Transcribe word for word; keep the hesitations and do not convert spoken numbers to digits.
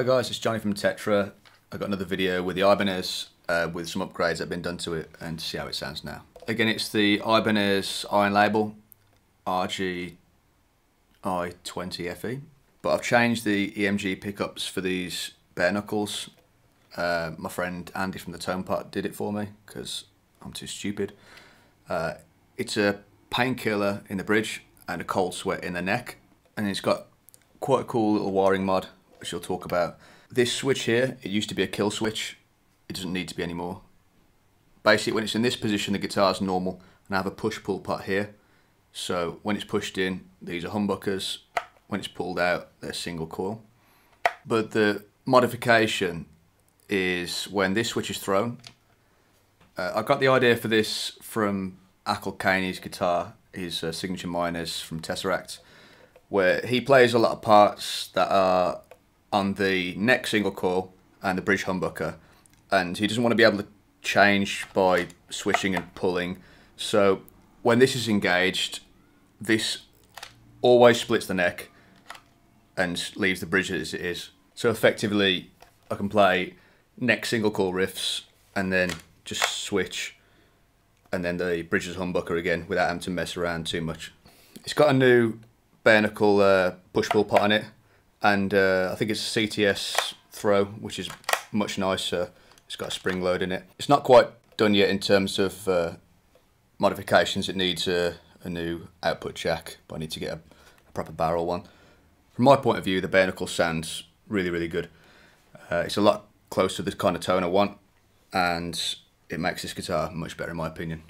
Hi guys, it's Johnny from T three T R A. I've got another video with the Ibanez uh, with some upgrades that have been done to it and see how it sounds now. Again, it's the Ibanez Iron Label R G I twenty F E, but I've changed the E M G pickups for these Bare Knuckles. Uh, my friend Andy from The Tone Pot did it for me because I'm too stupid. Uh, it's a Painkiller in the bridge and a Cold Sweat in the neck, and it's got quite a cool little wiring mod which you'll talk about. This switch here, it used to be a kill switch. It doesn't need to be anymore. Basically, when it's in this position, the guitar's normal, and I have a push-pull pot here. So when it's pushed in, these are humbuckers. When it's pulled out, they're single coil. But the modification is when this switch is thrown. Uh, I got the idea for this from Akhil Kani's guitar, his uh, signature miners from Tesseract, where he plays a lot of parts that are on the neck single coil and the bridge humbucker, and he doesn't want to be able to change by switching and pulling. So when this is engaged, this always splits the neck and leaves the bridge as it is. So effectively I can play neck single coil riffs and then just switch and then the bridge's humbucker again without having to mess around too much. It's got a new Bare Knuckle uh, push-pull pot on it, and uh, I think it's a C T S throw, which is much nicer. It's got a spring load in it. It's not quite done yet in terms of uh, modifications. It needs a, a new output jack, but I need to get a, a proper barrel one. From my point of view, the Bare Knuckle sounds really, really good. Uh, it's a lot closer to the kind of tone I want, and it makes this guitar much better in my opinion.